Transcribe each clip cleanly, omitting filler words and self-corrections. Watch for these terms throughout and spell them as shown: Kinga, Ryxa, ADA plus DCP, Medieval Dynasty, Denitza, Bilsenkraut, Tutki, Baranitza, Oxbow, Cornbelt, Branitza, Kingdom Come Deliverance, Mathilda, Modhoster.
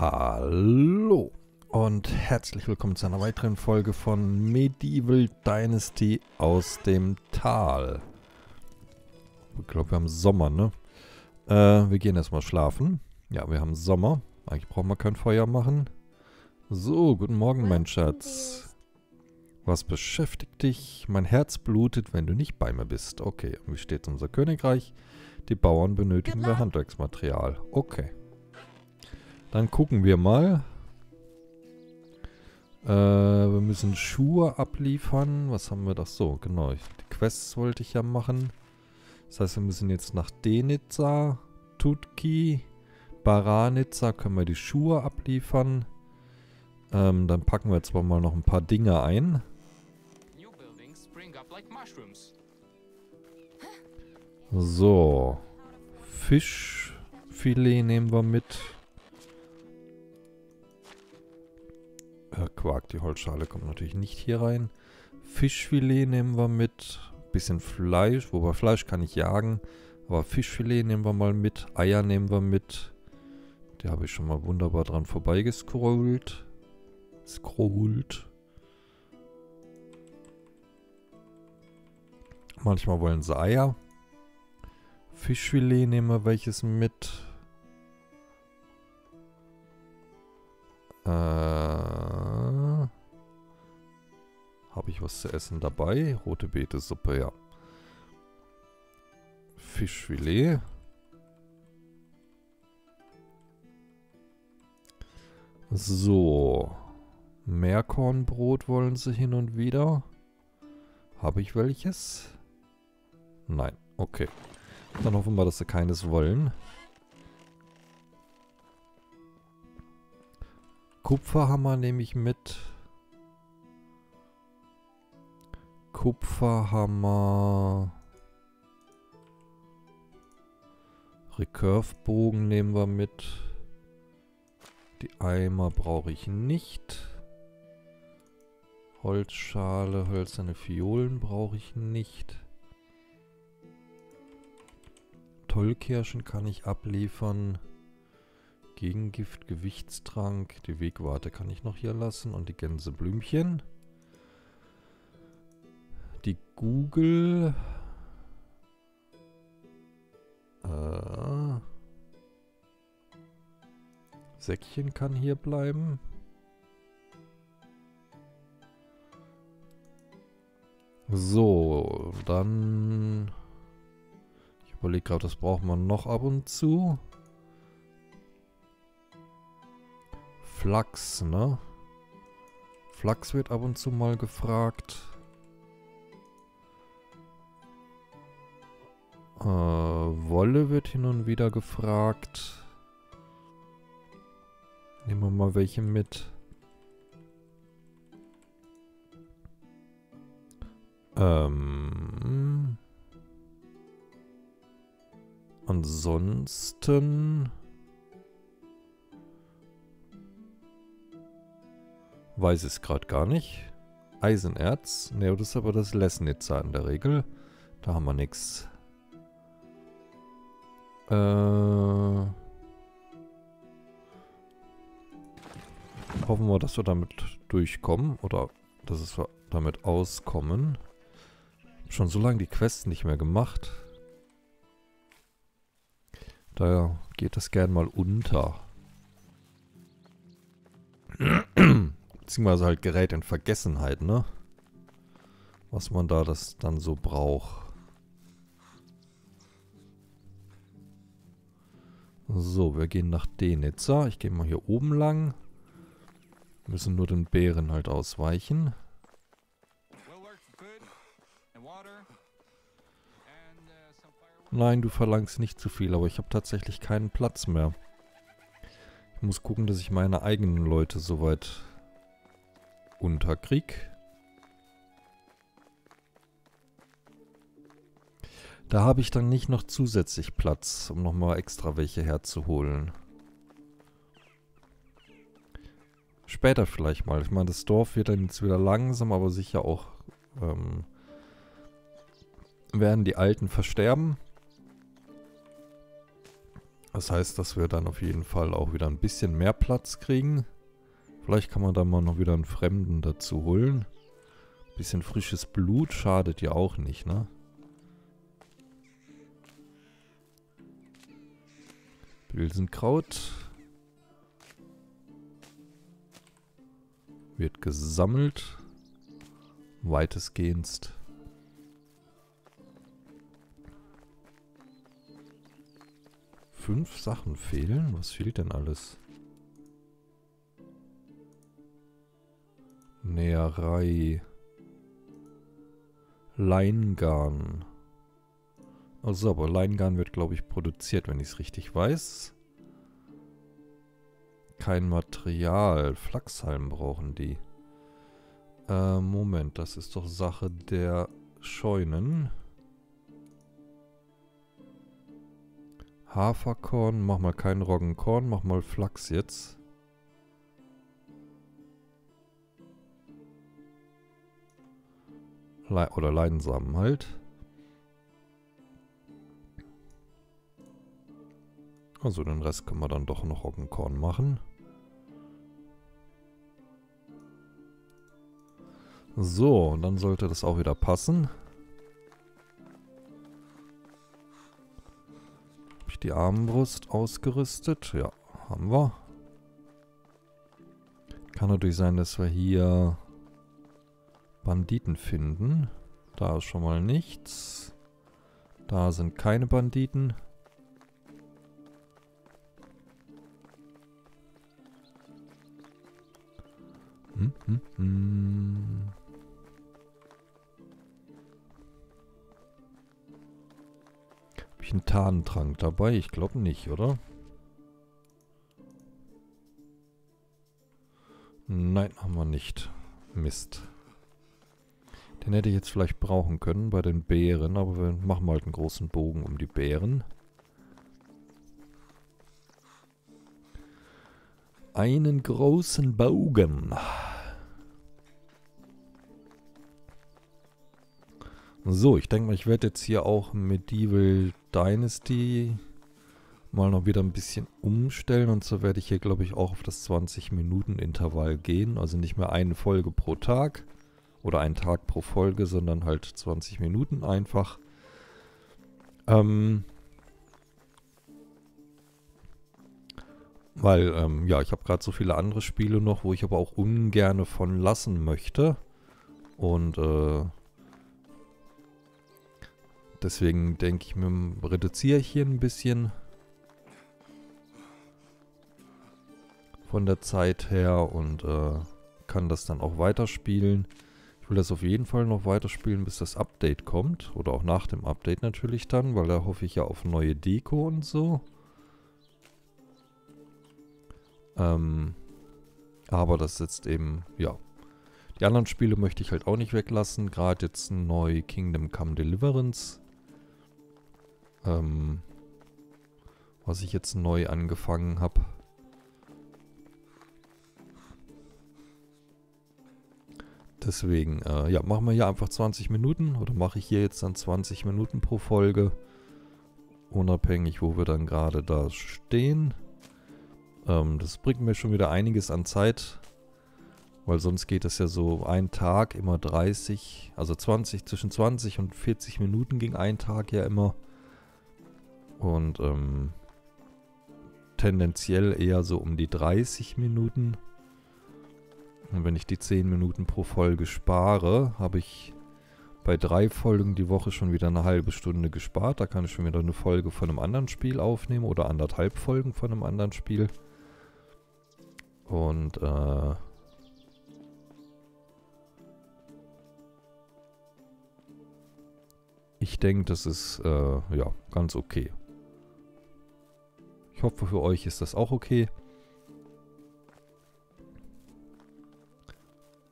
Hallo und herzlich willkommen zu einer weiteren Folge von Medieval Dynasty aus dem Tal. Ich glaube, wir haben Sommer, ne? Wir gehen erstmal schlafen. Ja, wir haben Sommer. Eigentlich brauchen wir kein Feuer machen. So, guten Morgen, mein Schatz. Was beschäftigt dich? Mein Herz blutet, wenn du nicht bei mir bist. Okay, wie steht es um unser Königreich? Die Bauern benötigen mehr Handwerksmaterial. Okay. Dann gucken wir mal. Wir müssen Schuhe abliefern. Was haben wir doch so? Genau, die Quests wollte ich ja machen. Das heißt, wir müssen jetzt nach Denitza, Tutki, Baranitza können wir die Schuhe abliefern. Dann packen wir jetzt mal noch ein paar Dinge ein. So. Fischfilet nehmen wir mit. Quark, die Holzschale kommt natürlich nicht hier rein. Fischfilet nehmen wir mit. Bisschen Fleisch, wobei Fleisch kann ich jagen. Aber Fischfilet nehmen wir mal mit. Eier nehmen wir mit. Die habe ich schon mal wunderbar dran vorbeigescrollt. Manchmal wollen sie Eier. Fischfilet nehmen wir welches mit. Habe ich was zu essen dabei? Rote Beete-Suppe, ja. Fischfilet. So. Meerkornbrot wollen sie hin und wieder. Habe ich welches? Nein. Okay. Dann hoffen wir, dass sie keines wollen. Kupferhammer nehme ich mit. Kupferhammer. Recurve-Bogen nehmen wir mit. Die Eimer brauche ich nicht. Holzschale, hölzerne Fiolen brauche ich nicht. Tollkirschen kann ich abliefern. Gegengift, Gewichtstrank, die Wegwarte kann ich noch hier lassen und die Gänseblümchen. Die Google. Säckchen kann hier bleiben. So, dann... Ich überlege gerade, das braucht man noch ab und zu. Flachs, ne? Flachs wird ab und zu mal gefragt. Wolle wird hin und wieder gefragt. Nehmen wir mal welche mit. Ansonsten... Weiß es gerade gar nicht. Eisenerz. Ne, das ist aber das Lesnitzer in der Regel. Da haben wir nichts. Hoffen wir, dass wir damit durchkommen. Oder dass wir damit auskommen. Schon so lange die Quest nicht mehr gemacht. Daher geht das gern mal unter. Beziehungsweise halt gerät in Vergessenheit, ne? Was man da das dann so braucht. So, wir gehen nach Denitza. Ich gehe mal hier oben lang. Müssen nur den Bären halt ausweichen. Nein, du verlangst nicht zu viel, aber ich habe tatsächlich keinen Platz mehr. Ich muss gucken, dass ich meine eigenen Leute soweit... Unterkrieg. Da habe ich dann nicht noch zusätzlich Platz, um nochmal extra welche herzuholen. Später vielleicht mal. Ich meine, das Dorf wird dann jetzt wieder langsam, aber sicher auch werden die Alten versterben. Das heißt, dass wir dann auf jeden Fall auch wieder ein bisschen mehr Platz kriegen. Vielleicht kann man dann mal noch wieder einen Fremden dazu holen. Ein bisschen frisches Blut schadet ja auch nicht, ne? Wilsenkraut wird gesammelt, weitestgehend. Fünf Sachen fehlen? Was fehlt denn alles? Näherei. Leingarn. Also, aber Leingarn wird, glaube ich, produziert, wenn ich es richtig weiß. Kein Material. Flachshalm brauchen die. Moment, das ist doch Sache der Scheunen. Haferkorn, mach mal kein Roggenkorn, mach mal Flachs jetzt. Oder Leinsamen halt. Also den Rest können wir dann doch noch Roggenkorn machen. So, und dann sollte das auch wieder passen. Habe ich die Armbrust ausgerüstet? Ja, haben wir. Kann natürlich sein, dass wir hier Banditen finden. Da ist schon mal nichts. Da sind keine Banditen. Habe ich einen Tarntrank dabei? Ich glaube nicht, oder? Nein, haben wir nicht. Mist. Den hätte ich jetzt vielleicht brauchen können bei den Bären, aber wir machen halt einen großen Bogen um die Bären. Einen großen Bogen. So, ich denke mal, ich werde jetzt hier auch Medieval Dynasty mal noch wieder ein bisschen umstellen. Und so werde ich hier, glaube ich, auch auf das 20-Minuten-Intervall gehen. Also nicht mehr eine Folge pro Tag oder einen Tag pro Folge, sondern halt 20 Minuten einfach. Weil, ja, ich habe gerade so viele andere Spiele noch, wo ich aber auch ungerne von lassen möchte. Und, deswegen denke ich mir, reduziere ich hier ein bisschen von der Zeit her und kann das dann auch weiterspielen. Ich will das auf jeden Fall noch weiterspielen, bis das Update kommt. Oder auch nach dem Update natürlich dann, weil da hoffe ich ja auf neue Deko und so. Aber das ist jetzt eben, ja. Die anderen Spiele möchte ich halt auch nicht weglassen. Gerade jetzt neu Kingdom Come Deliverance. Was ich jetzt neu angefangen habe. Deswegen, ja, machen wir hier einfach 20 Minuten. Oder mache ich hier jetzt dann 20 Minuten pro Folge. Unabhängig, wo wir dann gerade da stehen. Das bringt mir schon wieder einiges an Zeit. Weil sonst geht es ja so ein Tag immer 30, also 20, zwischen 20 und 40 Minuten ging ein Tag ja immer. Und tendenziell eher so um die 30 Minuten. Und wenn ich die 10 Minuten pro Folge spare, habe ich bei 3 Folgen die Woche schon wieder eine halbe Stunde gespart. Da kann ich schon wieder eine Folge von einem anderen Spiel aufnehmen oder 1,5 Folgen von einem anderen Spiel. Und ich denke, das ist ja ganz okay. Ich hoffe, für euch ist das auch okay.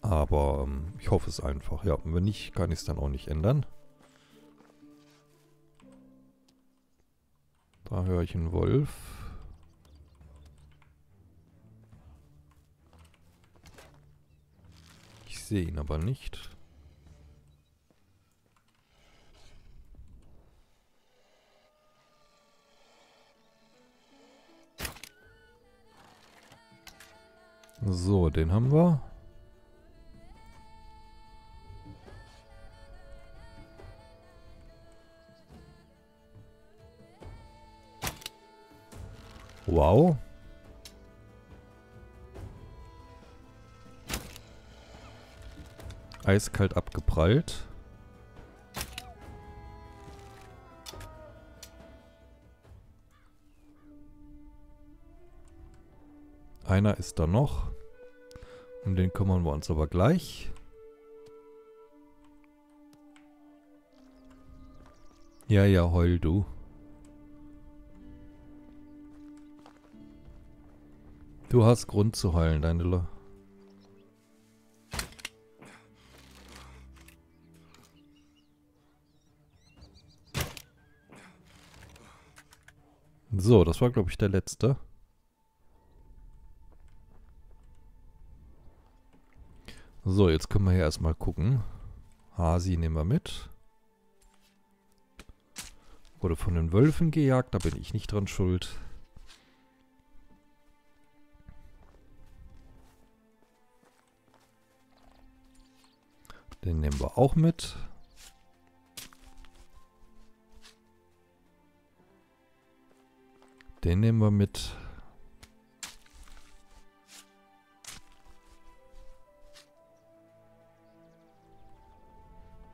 Aber ich hoffe es einfach. Ja, und wenn nicht, kann ich es dann auch nicht ändern. Da höre ich einen Wolf. Ich sehe ihn aber nicht. So, den haben wir. Wow. Eiskalt abgeprallt. Einer ist da noch. Um den kümmern wir uns aber gleich. Ja, ja, heul du. Du hast Grund zu heulen, deine Lo. So, das war, glaube ich, der letzte. So, jetzt können wir hier erstmal gucken. Hasi nehmen wir mit. Wurde von den Wölfen gejagt, da bin ich nicht dran schuld. Den nehmen wir auch mit. Den nehmen wir mit.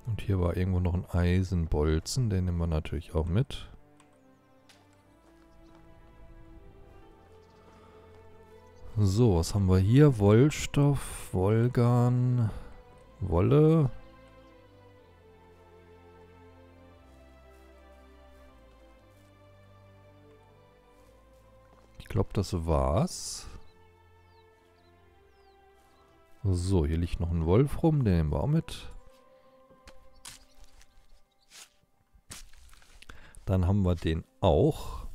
Und hier war irgendwo noch ein Eisenbolzen. Den nehmen wir natürlich auch mit. So, was haben wir hier? Wollstoff, Wolgan, Wolle. Ich glaube, das war's. So, hier liegt noch ein Wolf rum. Den nehmen wir auch mit. Dann haben wir den auch.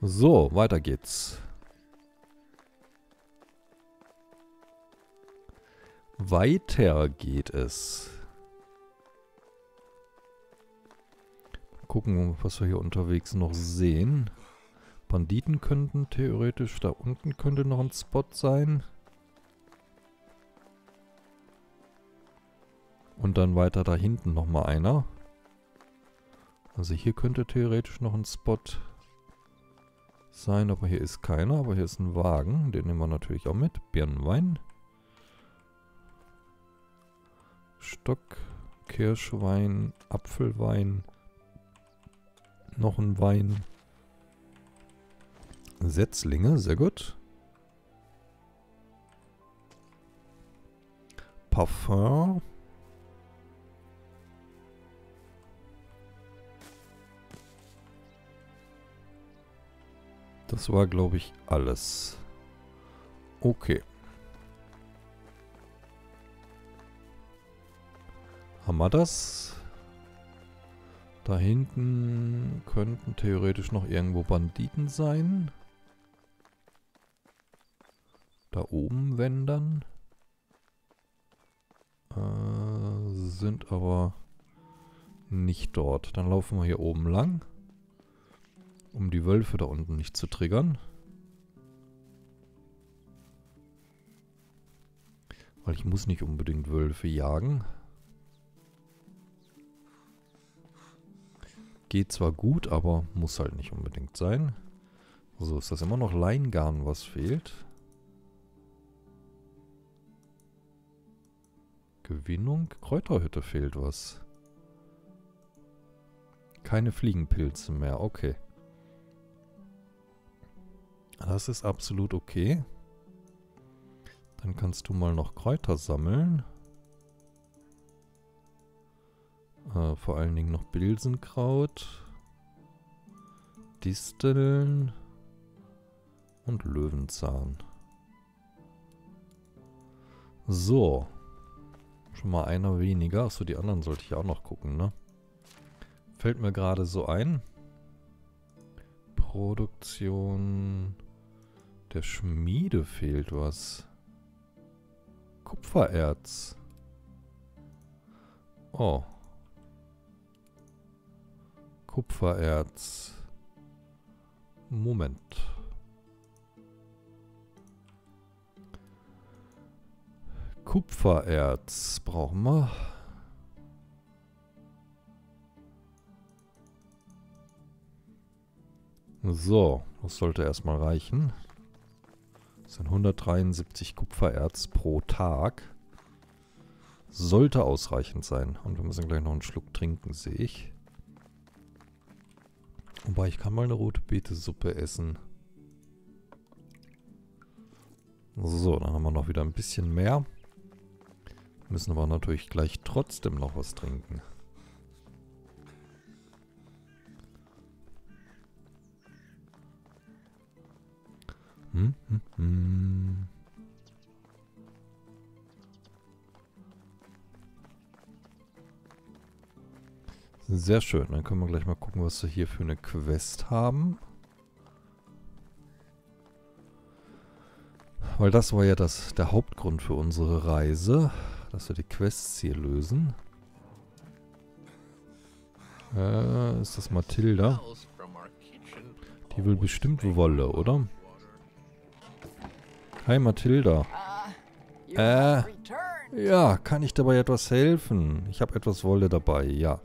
So, weiter geht's. Weiter geht es. Gucken, was wir hier unterwegs noch sehen. Banditen könnten theoretisch, da unten könnte noch ein Spot sein. Und dann weiter da hinten nochmal einer. Also hier könnte theoretisch noch ein Spot sein, aber hier ist keiner. Aber hier ist ein Wagen, den nehmen wir natürlich auch mit. Birnenwein. Stock, Kirschwein, Apfelwein, noch ein Wein. Setzlinge, sehr gut. Parfum. Das war, glaube ich, alles. Okay. Haben wir das? Da hinten könnten theoretisch noch irgendwo Banditen sein. Da oben Wändern. Sind aber nicht dort. Dann laufen wir hier oben lang. Um die Wölfe da unten nicht zu triggern. Weil ich muss nicht unbedingt Wölfe jagen. Geht zwar gut, aber muss halt nicht unbedingt sein. So, ist das immer noch Leingarn, was fehlt. Gewinnung, Kräuterhütte fehlt was. Keine Fliegenpilze mehr, okay. Das ist absolut okay. Dann kannst du mal noch Kräuter sammeln. Vor allen Dingen noch Bilsenkraut, Disteln und Löwenzahn. So. Schon mal einer weniger. Achso, die anderen sollte ich auch noch gucken, ne? Fällt mir gerade so ein. Produktion der Schmiede fehlt was. Kupfererz. Oh. Kupfererz. Moment. Kupfererz brauchen wir. So, das sollte erstmal reichen. Das sind 173 Kupfererz pro Tag. Sollte ausreichend sein. Und wir müssen gleich noch einen Schluck trinken, sehe ich. Wobei, ich kann mal eine rote Beetesuppe essen. So, dann haben wir noch wieder ein bisschen mehr. Müssen aber natürlich gleich trotzdem noch was trinken. Sehr schön, dann können wir gleich mal gucken, was wir hier für eine Quest haben. Weil das war ja der Hauptgrund für unsere Reise, dass wir die Quests hier lösen. Ist das Mathilda? Die will bestimmt Wolle, oder? Hi Mathilda. Ja, kann ich dabei etwas helfen? Ich habe etwas Wolle dabei, ja.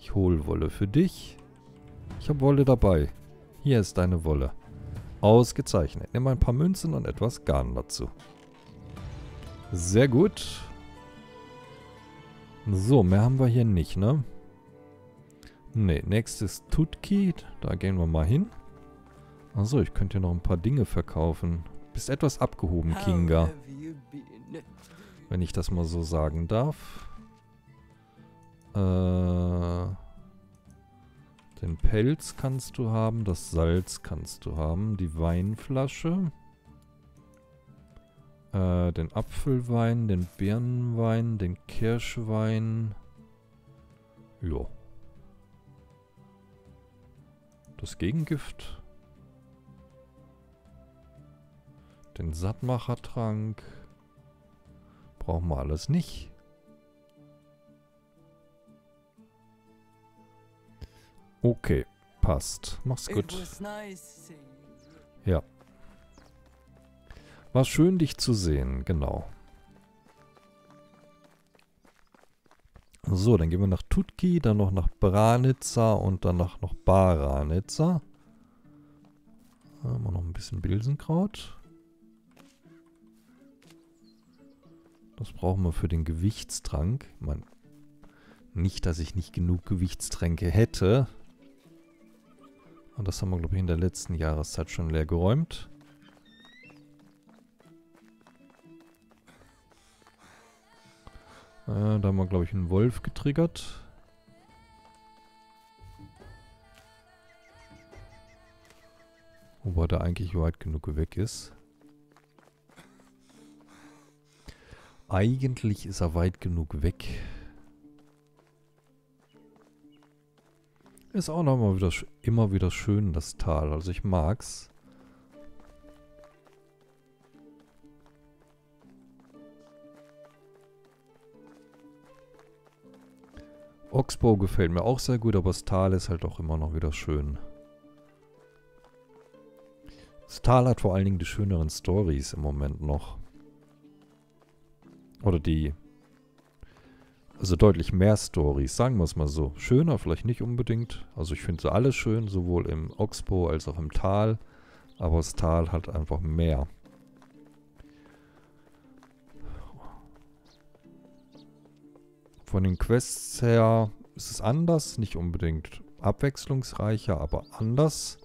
Ich hole Wolle für dich. Ich habe Wolle dabei. Hier ist deine Wolle. Ausgezeichnet. Nimm ein paar Münzen und etwas Garn dazu. Sehr gut. So, mehr haben wir hier nicht, ne? Ne, nächstes Tutki. Da gehen wir mal hin. Achso, ich könnte hier noch ein paar Dinge verkaufen. Bist etwas abgehoben, Kinga. Wenn ich das mal so sagen darf. Den Pelz kannst du haben, das Salz kannst du haben, die Weinflasche, den Apfelwein, den Birnenwein, den Kirschwein. Jo. Das Gegengift. Den Sattmachertrank. Brauchen wir alles nicht. Okay, passt. Mach's gut. Ja. War schön, dich zu sehen, genau. So, dann gehen wir nach Tutki, dann noch nach Branitza und danach noch Baranitza. Da haben wir noch ein bisschen Bilsenkraut. Das brauchen wir für den Gewichtstrank. Ich meine, nicht, dass ich nicht genug Gewichtstränke hätte. Und das haben wir, glaube ich, in der letzten Jahreszeit schon leer geräumt. Da haben wir, glaube ich, einen Wolf getriggert. Wobei der eigentlich weit genug weg ist. Eigentlich ist er weit genug weg. Ist auch noch mal wieder, immer wieder schön, das Tal. Also ich mag's. Oxbow gefällt mir auch sehr gut, aber das Tal ist halt auch immer noch wieder schön. Das Tal hat vor allen Dingen die schöneren Stories im Moment noch. Oder die... Also deutlich mehr Stories, sagen wir es mal so. Schöner vielleicht nicht unbedingt. Also ich finde sie alle schön, sowohl im Oxbow als auch im Tal. Aber das Tal hat einfach mehr. Von den Quests her ist es anders. Nicht unbedingt abwechslungsreicher, aber anders.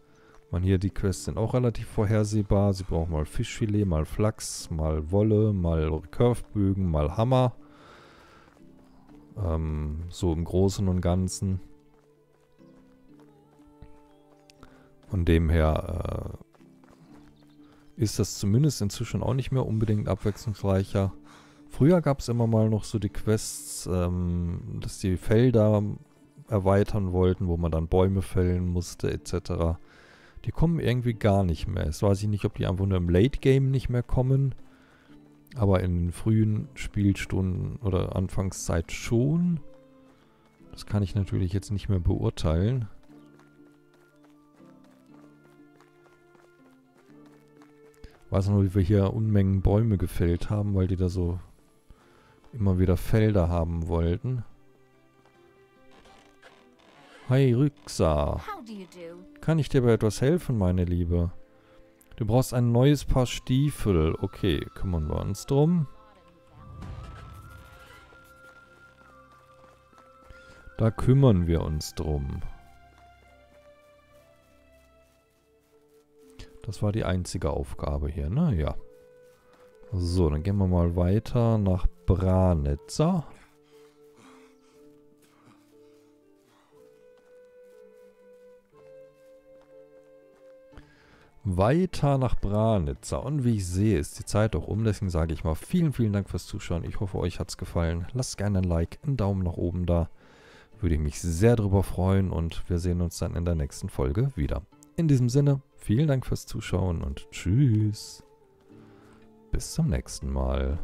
Man hier, die Quests sind auch relativ vorhersehbar. Sie brauchen mal Fischfilet, mal Flachs, mal Wolle, mal Curvebögen, mal Hammer. So im Großen und Ganzen. Von dem her ist das zumindest inzwischen auch nicht mehr unbedingt abwechslungsreicher. Früher gab es immer mal noch so die Quests, dass die Felder erweitern wollten, wo man dann Bäume fällen musste etc. Die kommen irgendwie gar nicht mehr. Jetzt weiß ich nicht, ob die einfach nur im Late Game nicht mehr kommen. Aber in frühen Spielstunden oder Anfangszeit schon. Das kann ich natürlich jetzt nicht mehr beurteilen. Ich weiß noch, wie wir hier Unmengen Bäume gefällt haben, weil die da so immer wieder Felder haben wollten. Hi Ryxa. Kann ich dir bei etwas helfen, meine Liebe? Du brauchst ein neues Paar Stiefel. Okay, kümmern wir uns drum. Da kümmern wir uns drum. Das war die einzige Aufgabe hier, naja. So, dann gehen wir mal weiter nach Branitza. Weiter nach Branitza. Und wie ich sehe, ist die Zeit auch um. Deswegen sage ich mal vielen, vielen Dank fürs Zuschauen. Ich hoffe, euch hat es gefallen. Lasst gerne ein Like, einen Daumen nach oben da. Würde ich mich sehr darüber freuen und wir sehen uns dann in der nächsten Folge wieder. In diesem Sinne, vielen Dank fürs Zuschauen und tschüss. Bis zum nächsten Mal.